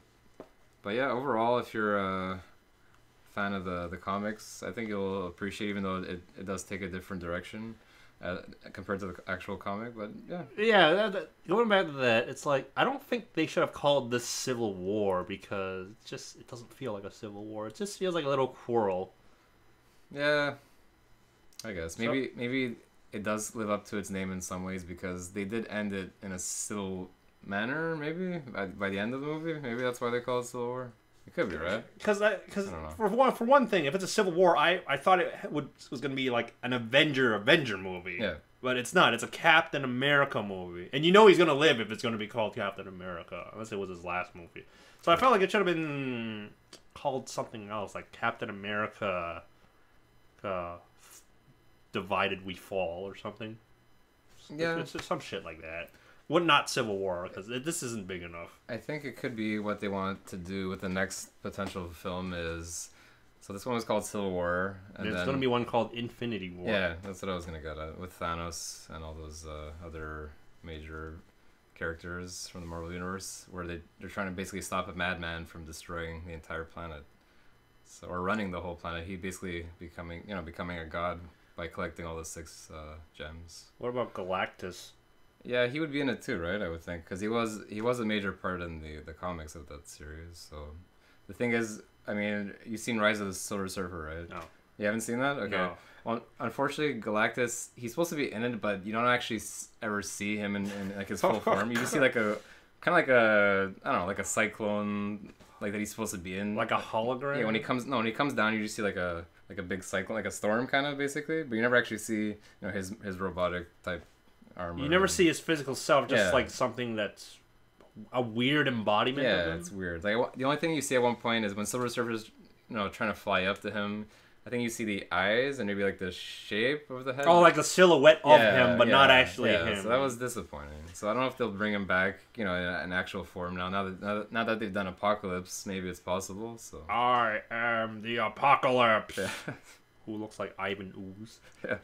but yeah, overall, if you're a fan of the the comics, I think you'll appreciate, even though it it does take a different direction. Uh, compared to the actual comic, but yeah. Yeah, that, that, going back to that, it's like, I don't think they should have called this Civil War, because it just, it doesn't feel like a civil war. It just feels like a little quarrel. Yeah, I guess. Maybe so, maybe it does live up to its name in some ways, because they did end it in a civil manner, maybe, by, by the end of the movie. Maybe that's why they call it Civil War. It could be, right? Because for one, for one thing, if it's a Civil War, I, I thought it would, was going to be like an Avenger Avenger movie. Yeah. But it's not. It's a Captain America movie. And you know he's going to live if it's going to be called Captain America. Unless it was his last movie. So I felt like it should have been called something else. Like Captain America uh, Divided We Fall or something. Yeah. It's, it's some shit like that. Well, not Civil War, because this isn't big enough. I think it could be what they want to do with the next potential film is... So this one was called Civil War. And There's then, going to be one called Infinity War. Yeah, that's what I was going to get at, with Thanos and all those uh, other major characters from the Marvel Universe, where they, they're trying to basically stop a madman from destroying the entire planet. So, or running the whole planet. He basically becoming, you know, becoming a god by collecting all the six uh, gems. What about Galactus? Yeah, he would be in it too, right? I would think, because he was he was a major part in the the comics of that series. So, the thing is, I mean, you've seen Rise of the Silver Surfer, right? No, you haven't seen that. Okay. No. Well, unfortunately, Galactus, he's supposed to be in it, but you don't actually ever see him in, in like his full form. You just see like a kind of like a I don't know, like a cyclone, like that he's supposed to be in, like a hologram. Yeah, when he comes no, when he comes down, you just see like a like a big cyclone, like a storm kind of basically, but you never actually see you know his his robotic type. Armor. You never see his physical self, just yeah. like something that's a weird embodiment. Yeah, of him. It's weird. Like the only thing you see at one point is when Silver Surfer's, you know, trying to fly up to him. I think you see the eyes and maybe like the shape of the head. Oh, like the silhouette of yeah, him, but yeah, not actually yeah. him. So that was disappointing. So I don't know if they'll bring him back, you know, in an actual form now. Now that now that, now that they've done Apocalypse, maybe it's possible. So I am the Apocalypse, yeah. who looks like Ivan Ooze. Yeah.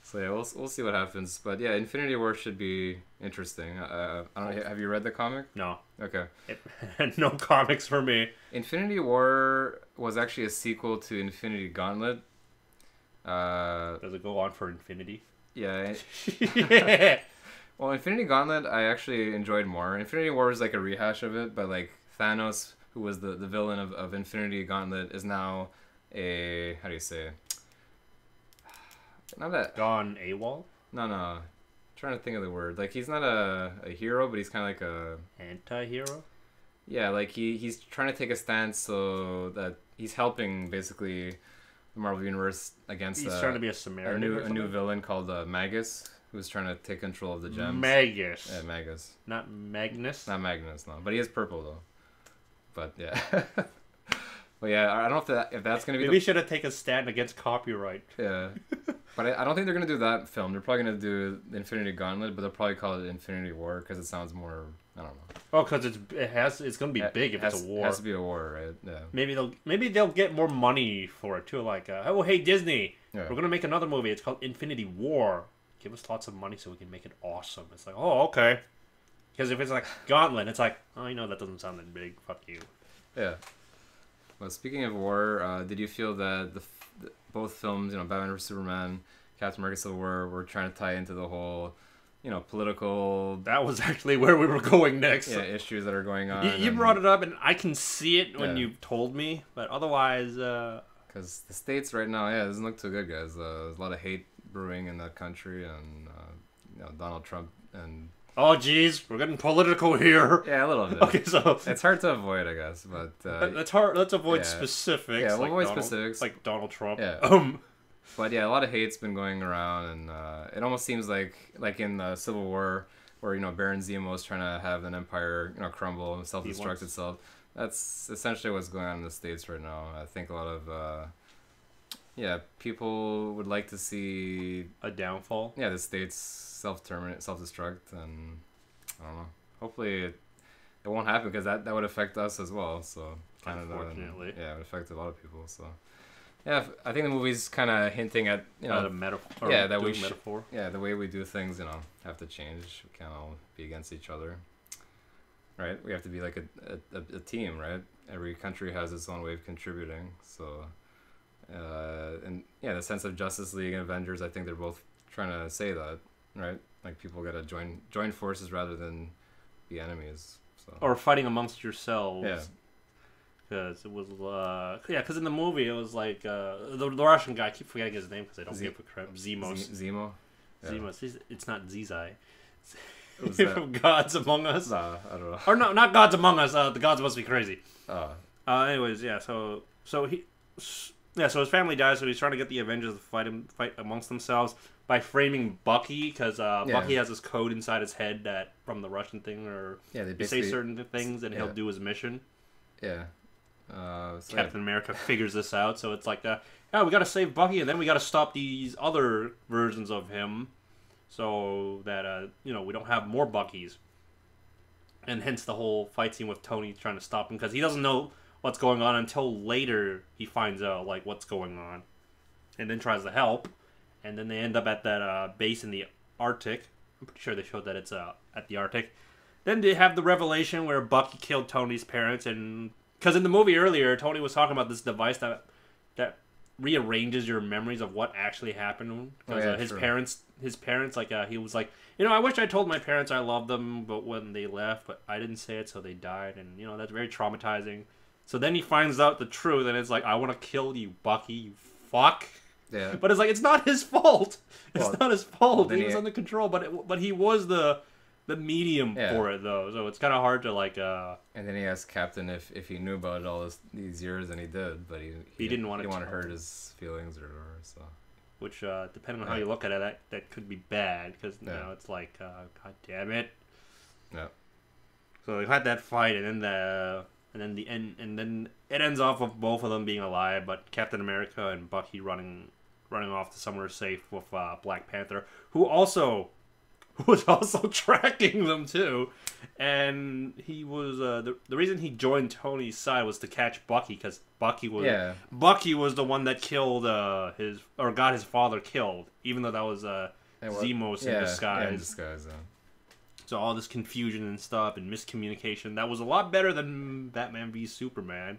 So yeah, we'll we'll see what happens, but yeah, Infinity War should be interesting. Uh, I don't know, have you read the comic? No. Okay. It, no comics for me. Infinity War was actually a sequel to Infinity Gauntlet. Uh, Does it go on for infinity? Yeah. yeah. Well, Infinity Gauntlet I actually enjoyed more. Infinity War was like a rehash of it, but like Thanos, who was the the villain of of Infinity Gauntlet, is now a how do you say? Not that gone AWOL? No, no. I'm trying to think of the word. Like he's not a, a hero, but he's kind of like a anti-hero. Yeah, like he he's trying to take a stance so that he's helping basically the Marvel Universe against. He's uh, trying to be a Samaritan. A new a new villain called uh, Magus, who's trying to take control of the gems. Magus. Yeah, Magus. Not Magnus. Not Magnus, no. But he is purple though. But yeah. But yeah, I don't know if that if that's gonna be. Maybe the... should have taken a stand against copyright. Yeah. But I, I don't think they're going to do that film. They're probably going to do Infinity Gauntlet, but they'll probably call it Infinity War because it sounds more, I don't know. Oh, because it's, it has, it's going to be it, big if has, it's a war. It has to be a war, right? Yeah. Maybe they'll maybe they'll get more money for it, too. Like, uh, oh, hey, Disney, yeah. we're going to make another movie. It's called Infinity War. Give us lots of money so we can make it awesome. It's like, oh, okay. Because if it's like Gauntlet, it's like, oh, you know, that doesn't sound that big. Fuck you. Yeah. Well, speaking of war, uh, did you feel that the... both films, you know, Batman v Superman, Captain America: Civil War, were trying to tie into the whole, you know, political. That was actually where we were going next. Yeah, issues that are going on. You, you brought it up, and I can see it when yeah. you told me, but otherwise. Because uh... the states right now, yeah, it doesn't look too good, guys. Uh, there's a lot of hate brewing in that country, and uh, you know, Donald Trump and. Oh jeez, we're getting political here. Yeah, a little bit. Okay, so it's hard to avoid, I guess, but uh, that's hard. Let's avoid yeah. specifics. Yeah, we'll like avoid Donald, specifics, like Donald Trump. Yeah. Um, but yeah, a lot of hate's been going around, and uh, it almost seems like, like in the Civil War, where you know Baron Zemo is trying to have an empire, you know, crumble and self-destruct itself. that's essentially what's going on in the States right now. I think a lot of, uh, yeah, people would like to see... a downfall? Yeah, the States self-terminate, self-destruct, and I don't know. Hopefully it, it won't happen, because that, that would affect us as well, so... Canada, unfortunately. And, yeah, it would affect a lot of people, so... Yeah, I think the movie's kind of hinting at, you know... At a metaphor. Yeah, that we sh- metaphor. Yeah, the way we do things, you know, have to change. We can't all be against each other. Right? We have to be like a, a, a team, right? Every country has its own way of contributing. So, uh, and yeah, the sense of Justice League and Avengers, I think they're both trying to say that, right? Like people got to join join forces rather than be enemies. So. Or fighting amongst yourselves. Yeah. Because it was, uh, yeah, because in the movie it was like, uh, the, the Russian guy, I keep forgetting his name because I don't Z- give a crap. Zemo. Z- Zemo. Yeah. Zemo. It's not Zizai. From Gods Among Us. Nah, I don't know. Or no, not Gods Among Us. Uh, the gods must be crazy. Uh. uh. Anyways, yeah. So, so he, yeah. So his family dies. So he's trying to get the Avengers to fight him, fight amongst themselves by framing Bucky, because uh, yeah. Bucky has this code inside his head that from the Russian thing, or yeah, they say certain things and yeah. he'll do his mission. Yeah. Uh, so Captain yeah. America figures this out, so it's like, uh, yeah, we got to save Bucky, and then we got to stop these other versions of him, so that uh, you know, we don't have more Buckys, and hence the whole fight scene with Tony trying to stop him because he doesn't know what's going on until later he finds out like what's going on, and then tries to help, and then they end up at that uh, base in the Arctic. I'm pretty sure they showed that it's uh, at the Arctic. Then they have the revelation where Bucky killed Tony's parents and. Because in the movie earlier, Tony was talking about this device that that rearranges your memories of what actually happened. Because oh, yeah, uh, his true. parents, his parents, like uh, he was like, you know, I wish I told my parents I loved them, but when they left, but I didn't say it, so they died, and you know that's very traumatizing. So then he finds out the truth, and it's like, I want to kill you, Bucky, you fuck. Yeah. But it's like it's not his fault. It's well, not his fault. He was under control, but it, but he was the. The medium yeah. for it, though, so it's kind of hard to, like... Uh... And then he asked Captain if, if he knew about it all this, these years, and he did, but he, he, he didn't want to hurt his feelings or whatever, so... Which, uh, depending on yeah. how you look at it, that, that could be bad, because yeah. now it's like, uh, God damn it. Yeah. So they had that fight, and then the... And then the end... And then it ends off with both of them being alive, but Captain America and Bucky running running off to somewhere safe with uh, Black Panther, who also... was also tracking them too, and he was uh, the the reason he joined Tony's side was to catch Bucky, because Bucky was yeah. Bucky was the one that killed uh, his or got his father killed, even though that was uh, Zemo's yeah, in disguise. Yeah, in disguise yeah. So all this confusion and stuff and miscommunication that was a lot better than Batman v Superman,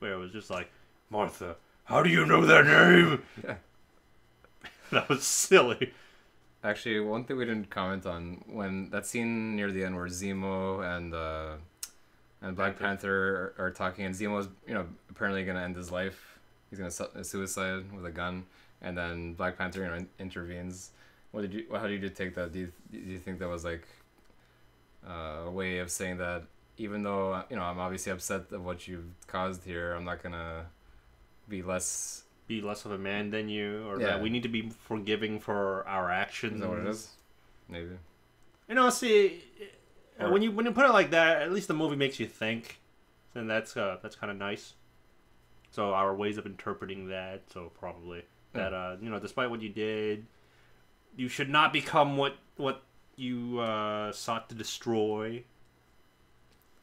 where it was just like, Martha, how do you know that name? Yeah. That was silly. Actually, one thing we didn't comment on, when that scene near the end where Zemo and uh, and Black Panther are, are talking, and Zemo's, you know, apparently going to end his life. He's going to suicide with a gun, and then Black Panther, you know, in- intervenes. What did you? How did you take that? Do you, do you think that was like uh, a way of saying that even though, you know, I'm obviously upset at what you've caused here, I'm not going to be less... be less of a man than you, or yeah. that we need to be forgiving for our actions. Is that what it is? Maybe. You know, see, or, when you when you put it like that, at least the movie makes you think, and that's uh, that's kind of nice. So our ways of interpreting that, so probably that yeah. uh, you know, despite what you did, you should not become what what you uh, sought to destroy.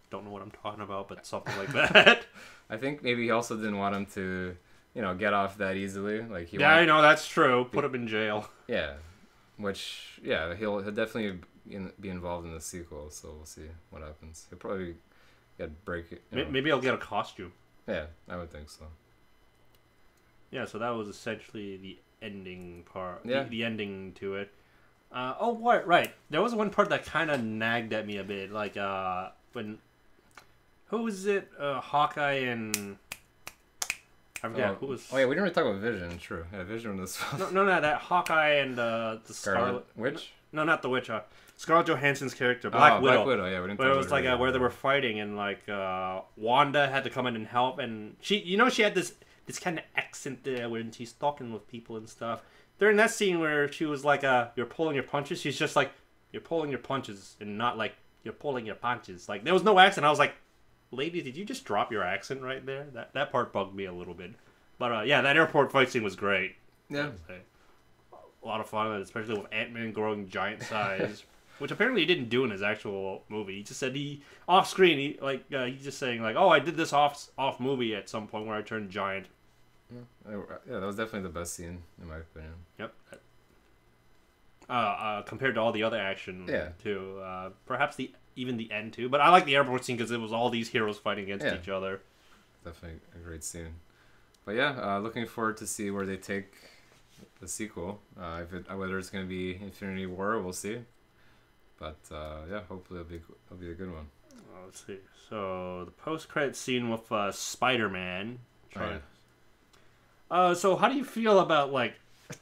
Don't know what I'm talking about, but something like that. I think maybe he also didn't want him to. You know, get off that easily. Like he. Yeah, I know that's true. Put be, him in jail. Yeah, which yeah, he'll he'll definitely be involved in the sequel. So we'll see what happens. He'll probably get break. You know. Maybe he'll get a costume. Yeah, I would think so. Yeah, so that was essentially the ending part. Yeah. The, the ending to it. Uh, oh, what? Right. There was one part that kind of nagged at me a bit. Like uh, when who was it? Uh, Hawkeye and. I forget oh, who was... Oh, yeah, we didn't really talk about Vision, true. Yeah, Vision was... no, no, no, that Hawkeye and uh, the Scarlet... Scarlet... Witch? No, not the Witch. Uh, Scarlett Johansson's character, Black oh, Widow. Black Widow, yeah, we didn't talk about it. It was like uh, where they were fighting, and like uh, Wanda had to come in and help, and she... You know, she had this this kind of accent there when she's talking with people and stuff. During that scene where she was like, uh, you're pulling your punches, she's just like, you're pulling your punches, and not like, you're pulling your punches. Like, there was no accent. I was like, lady, did you just drop your accent right there? That that part bugged me a little bit. But uh, yeah, that airport fight scene was great. Yeah. A lot of fun, especially with Ant-Man growing giant size, which apparently he didn't do in his actual movie. He just said he, off screen, he like uh, he's just saying like, oh, I did this off off movie at some point where I turned giant. Yeah, yeah, that was definitely the best scene in my opinion. Yep. Uh, uh, compared to all the other action, yeah. too. Uh, perhaps the even the end too, but I like the airport scene because it was all these heroes fighting against yeah. each other. Definitely a great scene. But yeah, uh, looking forward to see where they take the sequel. Uh, if it, whether it's going to be Infinity War, we'll see. But uh, yeah, hopefully it'll be it'll be a good one. Uh, let's see. So the post-credit scene with uh, Spider-Man. Trying. Right. Uh, so how do you feel about like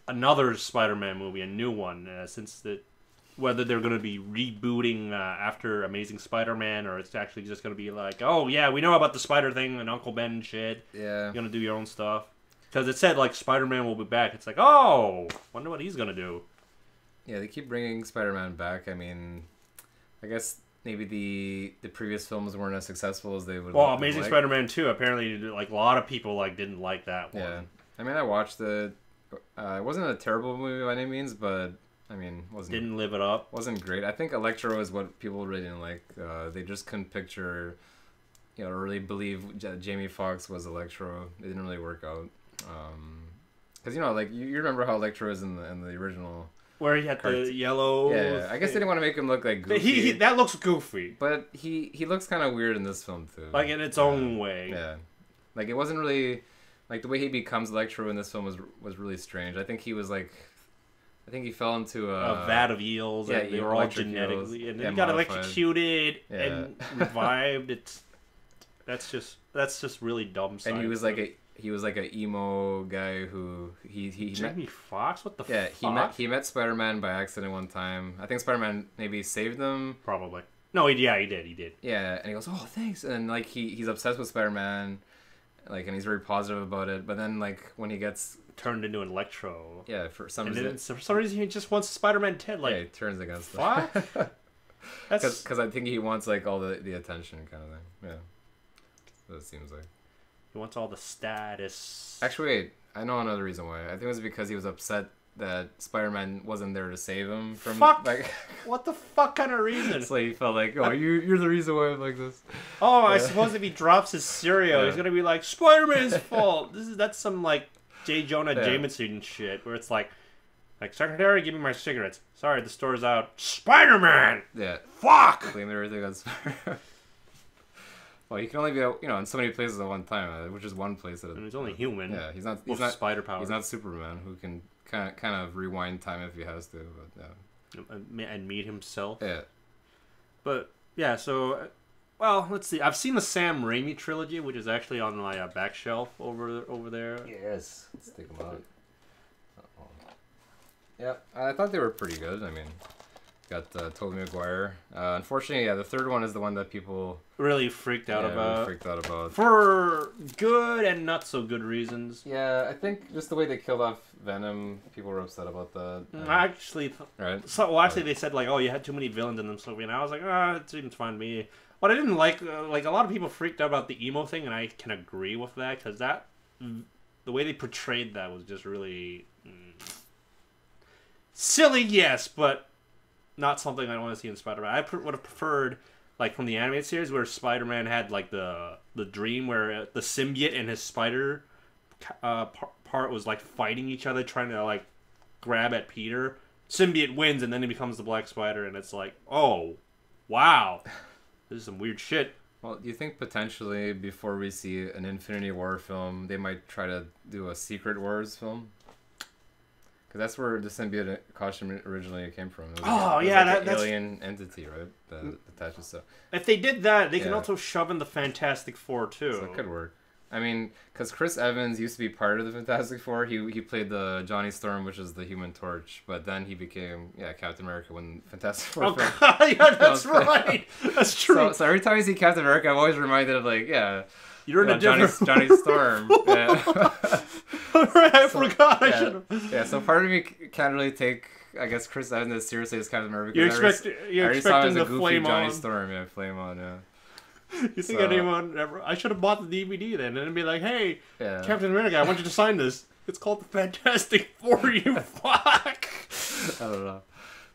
another Spider-Man movie, a new one, uh, since the whether they're going to be rebooting uh, after Amazing Spider-Man or it's actually just going to be like, oh yeah, we know about the spider thing and Uncle Ben and shit. Yeah. You're going to do your own stuff. Because it said, like, Spider-Man will be back. It's like, oh, wonder what he's going to do. Yeah, they keep bringing Spider-Man back. I mean, I guess maybe the the previous films weren't as successful as they would have Well, Amazing liked. Spider-Man two, apparently, like, a lot of people, like, didn't like that one. Yeah. I mean, I watched the... Uh, it wasn't a terrible movie by any means, but, I mean, wasn't... Didn't live it up. Wasn't great. I think Electro is what people really didn't like. Uh, they just couldn't picture, you know, really believe J Jamie Foxx was Electro. It didn't really work out. Um, cause you know, like you, you remember how Electro is in the in the original, where he had the yellow. Yeah, yeah. I guess they didn't want to make him look like goofy. He, he that looks goofy, but he he looks kind of weird in this film too. Like in its yeah. own way. Yeah, like it wasn't really like the way he becomes Electro in this film was was really strange. I think he was like, I think he fell into a, a vat of eels. Yeah, and they were all genetically, and yeah, he got modified. electrocuted yeah. and revived. It's that's just that's just really dumb. And he was like a. He was like an emo guy who he he Jamie Foxx? What the yeah, fuck? Yeah, he met he met Spider-Man by accident one time. I think Spider-Man maybe saved him. Probably. No, he, yeah, he did. He did. Yeah, and he goes, "Oh, thanks." And like he he's obsessed with Spider-Man, like, and he's very positive about it. But then like when he gets turned into an Electro, yeah, for some and reason, then, for some reason he just wants Spider-Man ten. Like yeah, he turns against him. That's because I think he wants like all the the attention kind of thing. Yeah, so it seems like. He wants all the status. Actually, wait. I know another reason why. I think it was because he was upset that Spider-Man wasn't there to save him from. Fuck. Like, what the fuck kind of reason? So he felt like, oh, you, you're the reason why I'm like this. Oh, yeah. I suppose if he drops his cereal, yeah. he's gonna be like, Spider-Man's fault. This is that's some like J. Jonah yeah. Jameson shit, where it's like, like secretary, give me my cigarettes. Sorry, the store's out. Spider-Man. Yeah. Fuck. Blame everything on Spider-Man. Well, he can only be, you know, in so many places at one time, which is one place. At a, and he's only human. Yeah, he's not. He's not spider power. He's not Superman, who can kind of kind of rewind time if he has to. But yeah, and meet himself. Yeah. But yeah, so, well, let's see. I've seen the Sam Raimi trilogy, which is actually on my uh, back shelf over over there. Yes, let's take them out. Uh-oh. Yeah, I thought they were pretty good. I mean. Got uh, Tobey Maguire. Uh, unfortunately, yeah, the third one is the one that people really freaked out yeah, about. Really freaked out about for good and not so good reasons. Yeah, I think just the way they killed off Venom, people were upset about that. Uh, actually, right? So, well, actually, right. they said like, "Oh, you had too many villains in them." So, and I was like, "Ah, oh, it seems fine to me." What I didn't like, uh, like a lot of people freaked out about the emo thing, and I can agree with that because that the way they portrayed that was just really mm, silly. Yes, but. Not something I want to see in Spider-Man. I would have preferred, like, from the animated series where Spider-Man had, like, the the dream where the symbiote and his spider uh, part was, like, fighting each other, trying to, like, grab at Peter. Symbiote wins, and then he becomes the Black Spider, and it's like, oh, wow. This is some weird shit. Well, do you think potentially before we see an Infinity War film, they might try to do a Secret Wars film? Because that's where the symbiote costume originally came from. It was oh, like, yeah. It was like that, an that's... alien entity, right? That attaches stuff. If they did that, they yeah. can also shove in the Fantastic Four, too. So it could work. I mean, because Chris Evans used to be part of the Fantastic Four. He he played the Johnny Storm, which is the Human Torch. But then he became, yeah, Captain America when Fantastic Four oh, filmed. God, yeah, that's right. That's true. So, so every time I see Captain America, I'm always reminded of, like, yeah... You're in you know, a Johnny, different... Johnny Storm. Yeah. Right, I so, forgot. I yeah. should have. Yeah, so part of me can't really take, I guess, Chris Evans seriously as Captain America. You expect, I already, you're I expecting saw him as a the goofy flame Johnny on. Storm. Yeah, flame on. Yeah. You think so, anyone ever... I should have bought the D V D then, and it'd be like, hey, yeah. Captain America, I want you to sign this. It's called the Fantastic Four, you fuck! I don't know.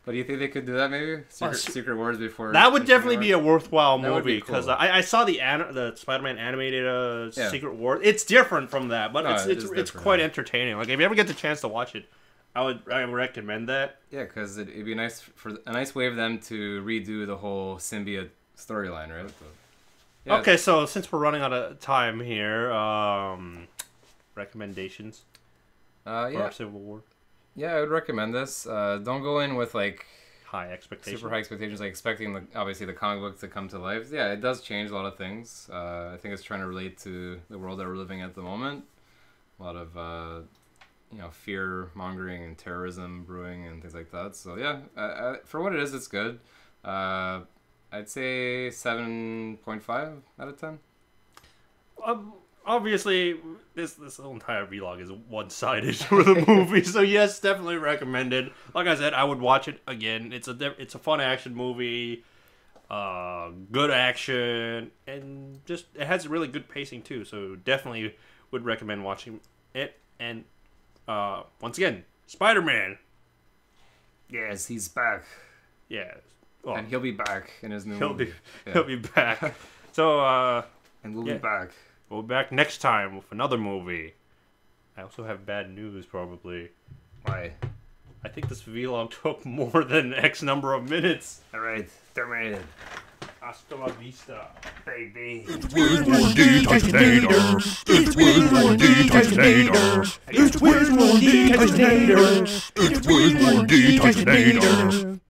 But do you think they could do that, maybe? Secret, uh, Secret Wars before... That would Infinity definitely War? Be a worthwhile that movie, because cool. I, I saw the an the Spider-Man animated uh, yeah. Secret Wars. It's different from that, but no, it's, it's, it's, it's quite entertaining. Like, if you ever get the chance to watch it, I would I would recommend that. Yeah, because it, it'd be nice for a nice way of them to redo the whole symbiote storyline, right? Yeah. Okay, so since we're running out of time here, um, recommendations uh, yeah. for Civil War? Yeah, I would recommend this. Uh, don't go in with, like... High expectations. Super high expectations, like expecting, the, obviously, the comic book to come to life. Yeah, it does change a lot of things. Uh, I think it's trying to relate to the world that we're living at the moment. A lot of, uh, you know, fear-mongering and terrorism brewing and things like that. So, yeah, I, I, for what it is, it's good. Uh... I'd say seven point five out of ten. Um, obviously, this this whole entire vlog is one-sided for the movie, so yes, definitely recommended. Like I said, I would watch it again. It's a it's a fun action movie, uh, good action, and just it has really good pacing too. So definitely would recommend watching it. And uh, once again, Spider-Man. Yes, he's back. Yeah. Well, and he'll be back in his new he'll movie. Be, yeah. He'll be back. So, uh... and we'll yeah. be back. We'll be back next time with another movie. I also have bad news, probably. Why? I think this vlog took more than X number of minutes. Alright, terminated. Hasta la vista, baby. It's Wiz Warren, Dtysonator. It's Wiz Warren, Dtysonator. It's Wiz Warren, Dtysonator. It's Wiz Warren, Dtysonator.